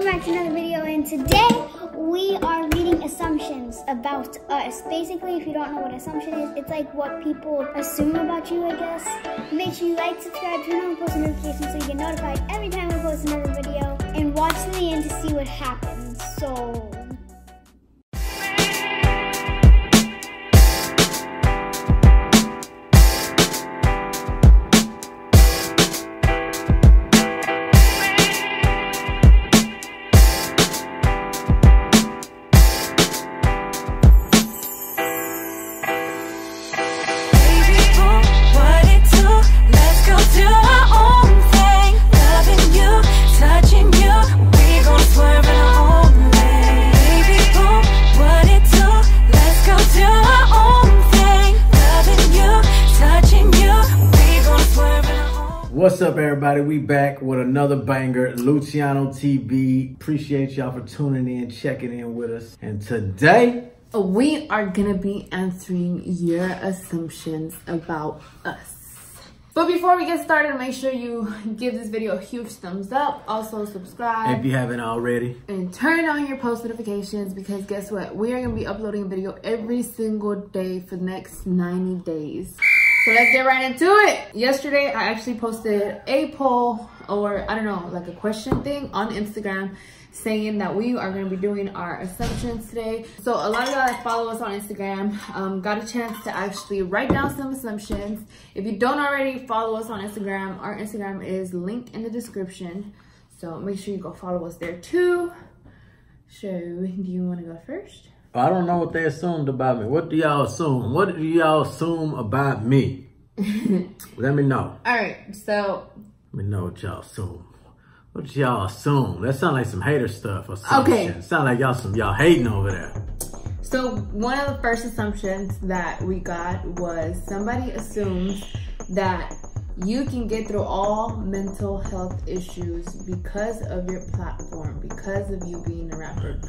Welcome back to another video, and today we are reading assumptions about us. Basically, if you don't know what assumption is, it's like what people assume about you, I guess. Make sure you like, subscribe, turn on post notifications so you get notified every time we post another video, and watch to the end to see what happens. So what's up, everybody? We back with another banger, Luciano TV. Appreciate y'all for tuning in, checking in with us. And today, we are gonna be answering your assumptions about us. But before we get started, make sure you give this video a huge thumbs up. Also subscribe if you haven't already. And turn on your post notifications, because guess what? We are gonna be uploading a video every single day for the next 90 days. So let's get right into it. Yesterday, I actually posted a poll, or I don't know, like a question thing on Instagram, saying that we are going to be doing our assumptions today. So a lot of y'all that follow us on Instagram got a chance to actually write down some assumptions. If you don't already follow us on Instagram, our Instagram is linked in the description. So make sure you go follow us there too. So do you want to go first? I don't know what they assumed about me. What do y'all assume? What do y'all assume about me? Let me know. All right, so. Let me know what y'all assume. What y'all assume? That sound like some hater stuff or something. Okay. It sound like y'all hating over there. So one of the first assumptions that we got was somebody assumes that you can get through all mental health issues because of your platform, because of you being a rapper.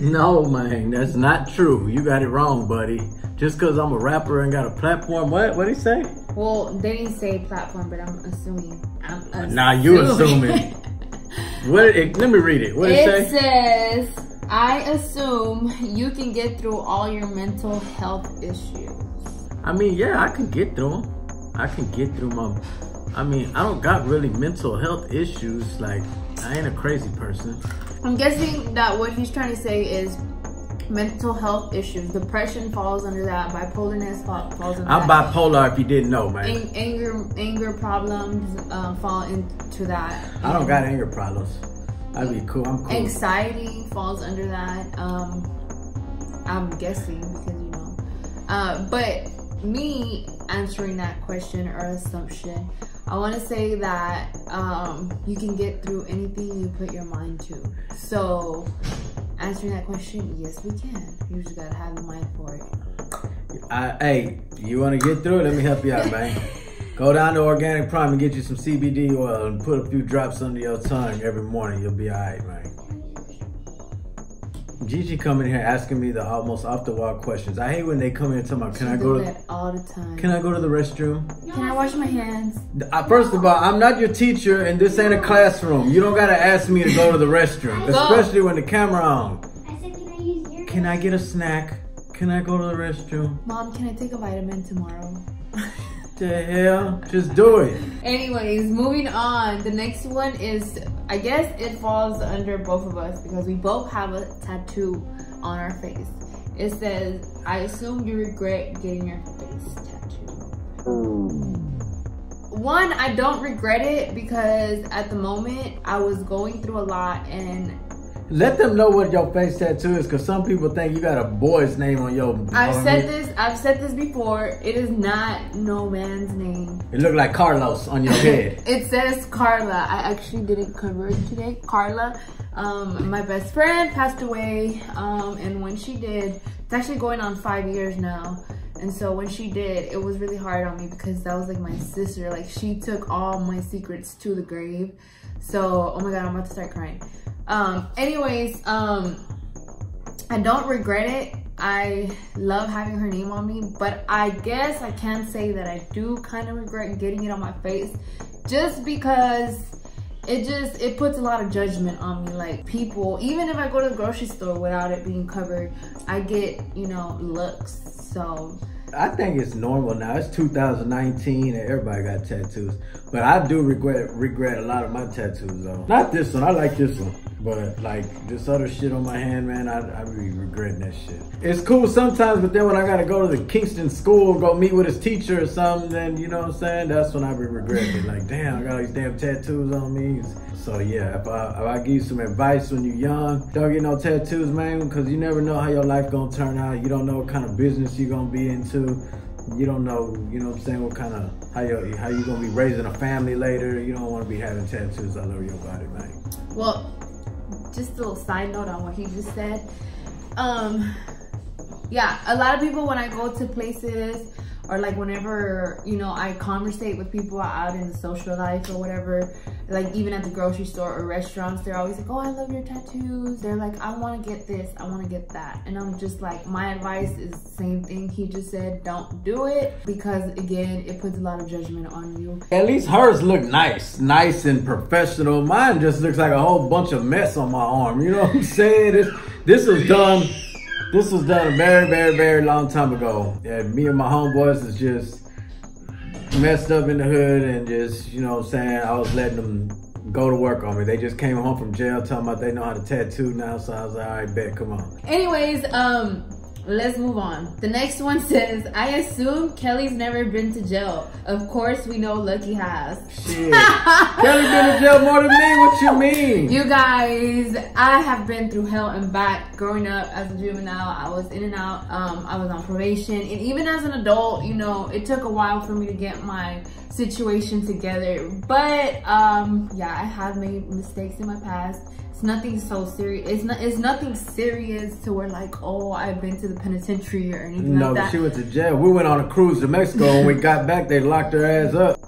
No, man, that's not true. You got it wrong, buddy. Just because I'm a rapper and got a platform, what did he say? Well, they didn't say platform, but I'm assuming. Nah, you assuming. Let me read it. What did it say? It says, I assume you can get through all your mental health issues. I mean, yeah, I can get through them. I can get through I don't got really mental health issues. Like, I ain't a crazy person. I'm guessing that what he's trying to say is mental health issues. Depression falls under that. Bipolarness falls under that. I'm bipolar, if you didn't know, man. Anger problems fall into that. I don't got anger problems. I'd be cool, I'm cool. Anxiety falls under that. I'm guessing, because you know. But me answering that question or assumption, I want to say that you can get through anything you put your mind to. So answering that question, yes, we can. You just gotta have the mind for it. Hey, you want to get through it? Let me help you out, man. Go down to Organic Prime and get you some CBD oil and put a few drops under your tongue every morning. You'll be all right, man. Gigi come in here asking me the almost off the wall questions. I hate when they come in and tell me, can I go to the restroom? Can I wash my hands? First of all, I'm not your teacher, and this ain't a classroom. You don't gotta ask me to go to the restroom, especially when the camera on. I said, can I use your? Can I get a snack? Can I go to the restroom? Mom, can I take a vitamin tomorrow? The hell, just do it. Anyways, moving on. The next one is, I guess it falls under both of us because we both have a tattoo on our face. It says, I assume you regret getting your face tattooed. One, I don't regret it, because at the moment I was going through a lot. And let them know what your face tattoo is, because some people think you got a boy's name on your body. I've said this before. It is not no man's name. It looked like Carlos on your head. It says Carla. I actually didn't cover it today. Carla, my best friend, passed away. And when she did, it's actually going on 5 years now. And so when she did, it was really hard on me, because that was like my sister. Like, she took all my secrets to the grave. So, oh my God, I'm about to start crying. Anyways, I don't regret it. I love having her name on me, but I guess I can say that I do kind of regret getting it on my face, just because it puts a lot of judgment on me. Like, people, even if I go to the grocery store without it being covered, I get, you know, looks. So I think it's normal now. It's 2019 and everybody got tattoos. But I do regret a lot of my tattoos though. Not this one, I like this one. But like this other shit on my hand, man, I be regretting that shit. It's cool sometimes, but then when I gotta go to the Kingston school and go meet with his teacher or something, then you know what I'm saying? That's when I be regretting. Like, damn, I got all these damn tattoos on me. So yeah, if I give you some advice when you're young, don't get no tattoos, man, because you never know how your life gonna turn out. You don't know what kind of business you're gonna be into. You don't know, you know what I'm saying, what kind of, how you gonna be raising a family later. You don't wanna be having tattoos all over your body, man. Well, just a little side note on what he just said. Yeah, a lot of people, when I go to places or like whenever, you know, I conversate with people out in the social life or whatever, like even at the grocery store or restaurants, they're always like, oh, I love your tattoos. They're like, I want to get this, I want to get that. And I'm just like, my advice is the same thing he just said. Don't do it, because again, it puts a lot of judgment on you. At least hers look nice and professional. Mine just looks like a whole bunch of mess on my arm. You know what I'm saying? This was done. This was done a very, very, very long time ago. Yeah, me and my homeboys is just messed up in the hood and just, you know what I'm saying, I was letting them go to work on me. They just came home from jail talking about they know how to tattoo now, so I was like, all right, bet, come on. Anyways, let's move on. The next one says, I assume Kelly's never been to jail. Of course, we know Lucky has. Shit. Kelly's been to jail more than me, what you mean? You guys, I have been through hell and back. Growing up as a juvenile, I was in and out. I was on probation. And even as an adult, you know, it took a while for me to get my situation together. But yeah, I have made mistakes in my past. It's nothing so serious. It's nothing serious to where like, oh, I've been to the penitentiary or anything like that. No, but she went to jail. We went on a cruise to Mexico and we got back, they locked her ass up.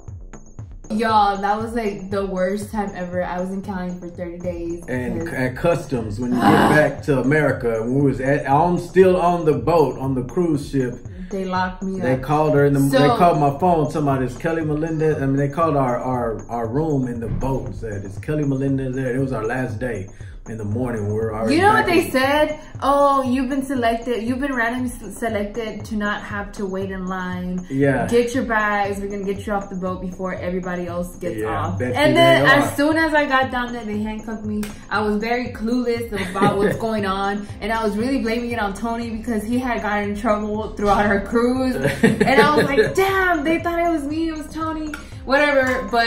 Y'all, that was like the worst time ever. I was in county for 30 days. And at customs, when you get back to America, we was I'm still on the boat, on the cruise ship. They locked me up. They called her, they called my phone. Somebody, it's Kelly Melinda. I mean, they called our room in the boat and said, it's Kelly Melinda there. It was our last day in the morning. We were already. You know what they said? Oh, you've been selected. You've been randomly selected to not have to wait in line. Yeah. Get your bags. We're going to get you off the boat before everybody else gets off. And then as soon as I got down there, they handcuffed me. I was very clueless about what's going on. And I was really blaming it on Tony because he had gotten in trouble throughout our cruise. And I was like, damn, they thought it was me, it was Tony, whatever. But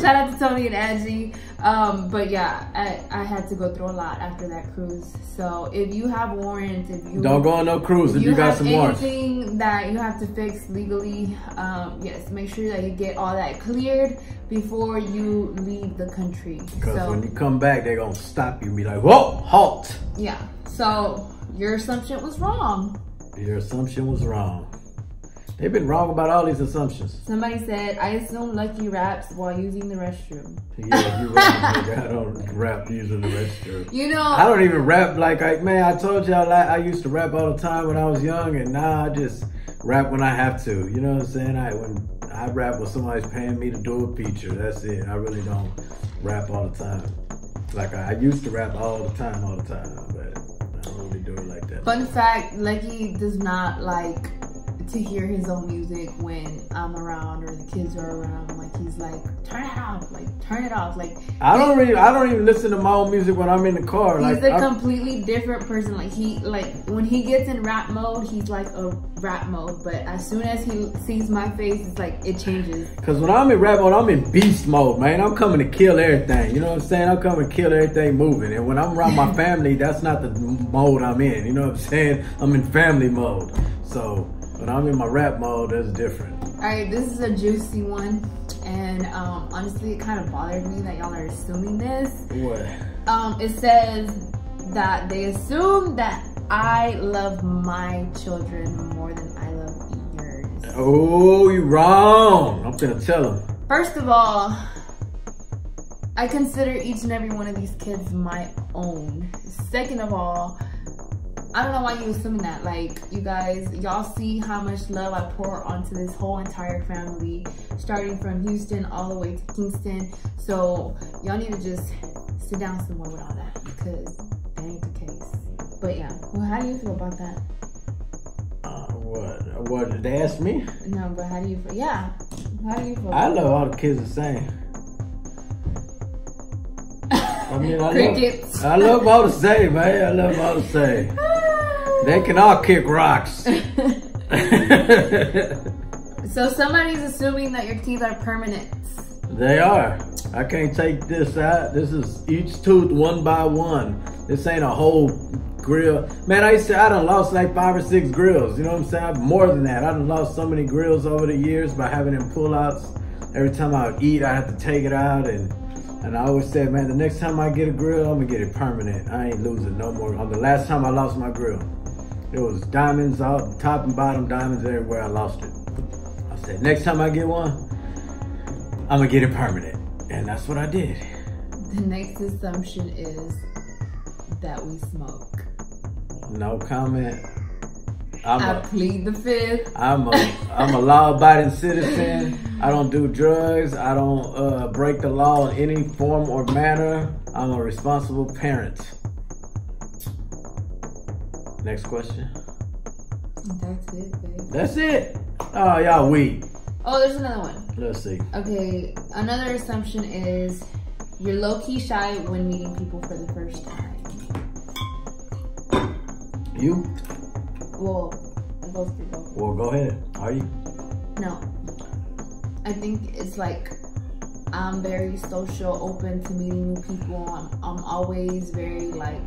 shout out to Tony and Angie. But yeah, I had to go through a lot after that cruise. So if you have warrants, don't go on no cruise if you got some warrants. Anything that you have to fix legally, yes, make sure that you get all that cleared before you leave the country. Because when you come back, they're going to stop you and be like, whoa, halt. Yeah, so your assumption was wrong. Your assumption was wrong. They've been wrong about all these assumptions. Somebody said, I assume Lucky raps while using the restroom. Yeah, you're right. I don't rap using the restroom. You know, I don't even rap man, I told y'all I used to rap all the time when I was young, and now I just rap when I have to. You know what I'm saying? When I rap when somebody's paying me to do a feature. That's it. I really don't rap all the time. Like, I used to rap all the time, but I don't really do it like that. Fun fact, Lucky does not like to hear his own music when I'm around or the kids are around. Like, he's like, turn it off, like turn it off. Like, I don't even listen to my own music when I'm in the car. He's a completely different person. Like, he, like when he gets in rap mode, he's like a rap mode. But as soon as he sees my face, it's like it changes. Cause when I'm in rap mode, I'm in beast mode, man. I'm coming to kill everything. You know what I'm saying? I'm coming to kill everything moving. And when I'm around my family, that's not the mode I'm in. You know what I'm saying? I'm in family mode. So when I'm in my rap mode, that's different. All right, this is a juicy one. And honestly, it kind of bothered me that y'all are assuming this. What? It says that they assume that I love my children more than I love yours. Oh, you're wrong. I'm gonna tell them. First of all, I consider each and every one of these kids my own. Second of all, I don't know why you assuming that. Like, you guys, y'all see how much love I pour onto this whole entire family, starting from Houston all the way to Kingston. So y'all need to just sit down somewhere with all that, because that ain't the case. But yeah, well, how do you feel about that? What did they ask me? No, but how do you feel? Yeah, how do you feel? I love all the kids the same. I mean, I love all the same, man. I love all the same. They can all kick rocks. So somebody's assuming that your teeth are permanent. They are. I can't take this out. This is each tooth one by one. This ain't a whole grill. Man, I used to, I done lost like 5 or 6 grills. You know what I'm saying? More than that. I done lost so many grills over the years by having them pull-outs. Every time I would eat, I have to take it out. And I always said, man, the next time I get a grill, I'm gonna get it permanent. I ain't losing no more. On the last time I lost my grill, it was diamonds out, top and bottom, diamonds everywhere. I lost it. I said, next time I get one, I'm gonna get it permanent. And that's what I did. The next assumption is that we smoke. No comment. I plead the fifth. I'm a law-abiding citizen. I don't do drugs. I don't break the law in any form or manner. I'm a responsible parent. Next question. That's it, babe. That's it. Oh, y'all weak. Oh, there's another one. Let's see. Okay, another assumption is you're low-key shy when meeting people for the first time. You? Well, go ahead. Are you? No. I think it's like I'm very social, open to meeting new people. I'm always very like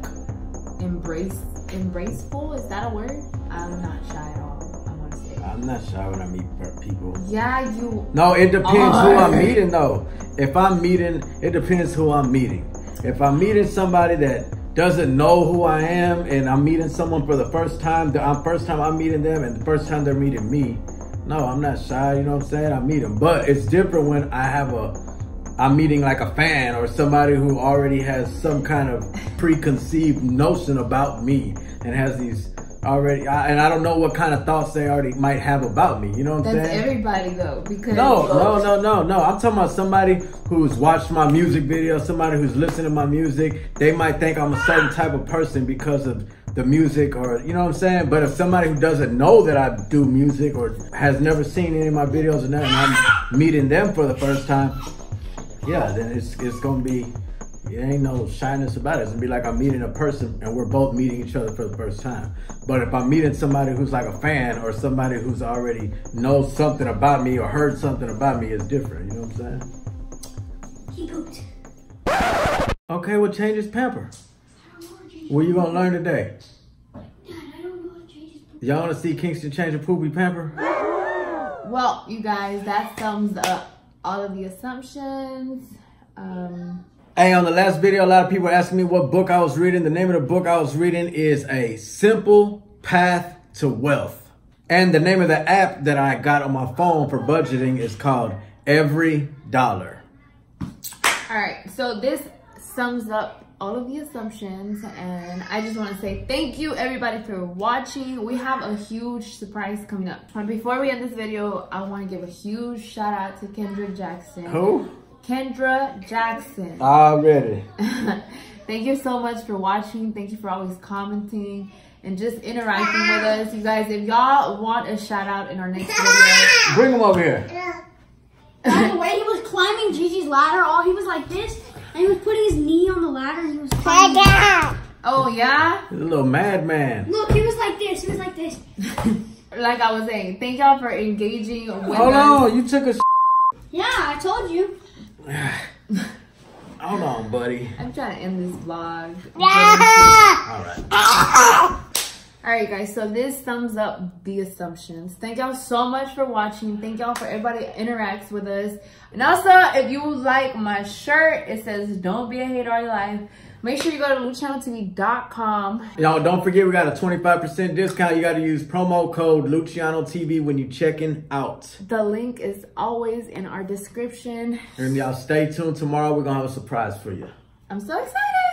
embraceful. Is that a word? I'm not shy at all, I want to say. I'm not shy when I meet people. Yeah, you. No, it depends who I'm meeting though. If I'm meeting, it depends who I'm meeting. If I'm meeting somebody that doesn't know who I am, and I'm meeting someone for the first time, I'm meeting them, and the first time they're meeting me, no, I'm not shy, you know what I'm saying? I meet them. But it's different when I'm meeting like a fan or somebody who already has some kind of preconceived notion about me and has these already, and I don't know what kind of thoughts they already might have about me, you know what I'm saying? That's everybody though, because... No, I'm talking about somebody who's watched my music video, somebody who's listened to my music. They might think I'm a certain type of person because of the music or, you know what I'm saying? But if somebody who doesn't know that I do music or has never seen any of my videos or nothing, I'm meeting them for the first time, yeah, then it's gonna be... It ain't no shyness about it. It's gonna be like I'm meeting a person and we're both meeting each other for the first time. But if I'm meeting somebody who's like a fan or somebody who's already knows something about me or heard something about me, it's different. You know what I'm saying? He pooped. Okay, well, change his pamper. What you gonna learn today? Dad, I don't know how to change his poopy. Y'all wanna see Kingston change a poopy pamper? Well, you guys, that sums up all of the assumptions. Hey, on the last video, a lot of people asked me what book I was reading. The name of the book I was reading is A Simple Path to Wealth. And the name of the app that I got on my phone for budgeting is called Every Dollar. All right, so this sums up all of the assumptions. And I just want to say thank you, everybody, for watching. We have a huge surprise coming up. But before we end this video, I want to give a huge shout out to Kendra Jackson. Who? Kendra Jackson. Already. Thank you so much for watching. Thank you for always commenting and just interacting with us. You guys, if y'all want a shout out in our next video. Bring him over here. Yeah. By the way, he was climbing Gigi's ladder. He was like this. And he was putting his knee on the ladder. And he was climbing. Oh, yeah? He's a little madman. Look, he was like this. He was like this. Like I was saying, thank y'all for engaging with us. Hold on. You took a Yeah, I told you. Hold on, buddy. I'm trying to end this vlog. Alright guys, so this sums up the assumptions. Thank y'all so much for watching. Thank y'all for everybody that interacts with us. And also, if you like my shirt, it says don't be a hater all your life. Make sure you go to LucianoTV.com. Y'all, don't forget we got a 25% discount. You got to use promo code LucianoTV when you checking out. The link is always in our description. And y'all stay tuned. Tomorrow we're going to have a surprise for you. I'm so excited.